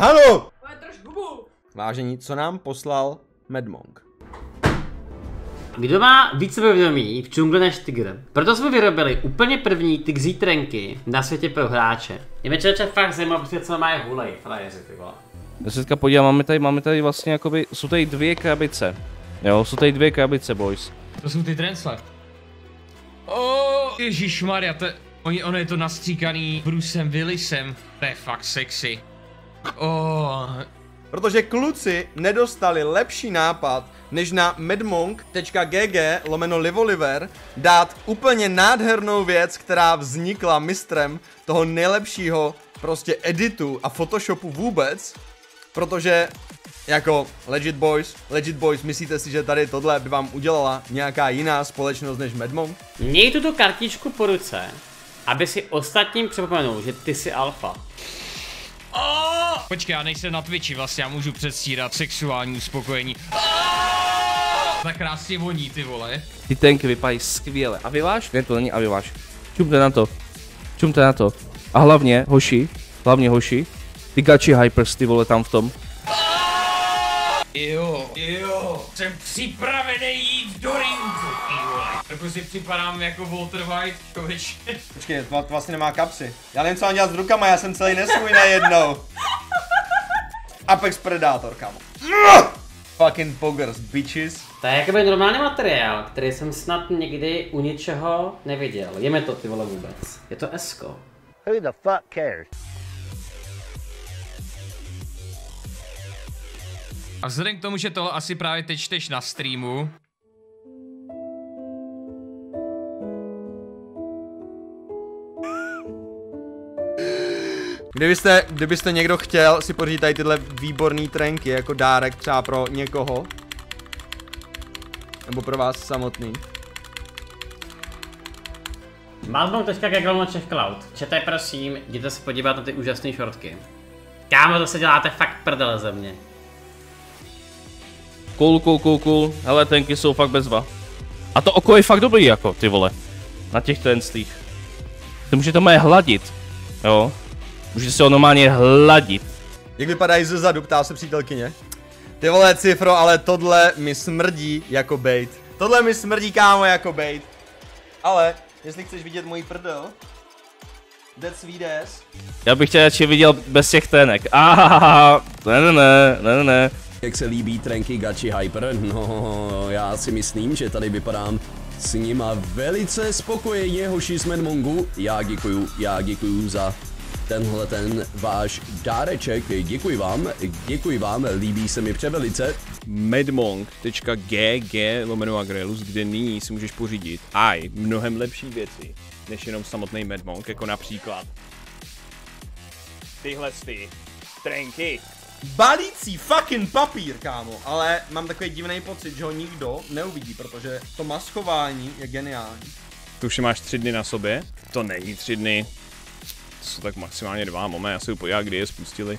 Halo! Vážení, co nám poslal Madmonq? Kdo má víc sebevědomí v džungli než tygr? Proto jsme vyrobili úplně první tygří trenky na světě pro hráče. Je mi člověče fakt zajímavé, co mají hulej, frajeři, ty vole. Já se teďka podívám, máme tady vlastně jakoby, jsou tady dvě krabice. Jo, jsou tady dvě krabice, boys. To jsou ty transfakt. Ježišmarja, to je... Ono je to nastříkaný Brucem Willisem. To je fakt sexy. Protože kluci nedostali lepší nápad, než na madmonq.gg/livoliver dát úplně nádhernou věc, která vznikla mistrem toho nejlepšího prostě editu a photoshopu vůbec, protože jako legit boys, myslíte si, že tady tohle by vám udělala nějaká jiná společnost než Madmonq? Měj tuto kartičku po ruce, aby si ostatním připomenul, že ty jsi alfa. Počkej, já nejsem na Twitchi, vlastně já můžu předstírat sexuální uspokojení. Tak krásně voní, ty vole. Ty tenky vypadají skvěle. A vyváž? Ne, to není a vyváž. Čumte na to. Čumte na to. A hlavně, hoši, ty gači hypers, ty vole, tam v tom. Jo, jsem připravený jít do ringu, ty vole. Jako si připadám jako Walter White, kovič. Počkej, to vlastně nemá kapsy. Já nevím, co mám dělat s rukama, já jsem celý nesvůj najednou. Apex Predator, kamo. Fucking poggers, bitches. To je jakoby normální materiál, který jsem snad nikdy u ničeho neviděl. Jeme to, ty vole, vůbec. Je to esko. Who the fuck cares? A vzhledem k tomu, že tohle asi právě teď čteš na streamu. Kdybyste někdo chtěl si pořídit tady tyhle výborné trenky jako dárek třeba pro někoho. Nebo pro vás samotný. Madmonq.gg/cloud. Čete prosím, jděte se podívat na ty úžasné šortky. Kámo, to se děláte fakt prdele ze mě. Cool. Hele, trenky jsou fakt bezva. A to oko je fakt dobrý jako, ty vole. Na těch trenclích. Ty můžete mé hladit, jo. Můžete si ho normálně hladit. Jak vypadají ze zadu, ptá se přítelkyně. Ty vole, cifro, ale tohle mi smrdí jako bait. Tohle mi smrdí, kámo, jako bait. Ale, jestli chceš vidět můj prdel, that's VDS. Já bych tě radši viděl bez těch trenek. Ne. Jak se líbí trenky gachi hyper? No, já si myslím, že tady vypadám s nima velice spokojeně, hoši z Madmonqu. Já děkuju za tenhle ten váš dáreček, děkuji vám, líbí se mi převelice. Madmonq.gg/agrelus, kde nyní si můžeš pořídit aj mnohem lepší věci, než jenom samotný Madmonq, jako například tyhle ty trenky. Balící fucking papír, kámo, ale mám takový divný pocit, že ho nikdo neuvidí, protože to maskování je geniální. Tu už máš 3 dny na sobě, to není 3 dny. To jsou tak maximálně 2, moment, já se podívám, kdy je spustili.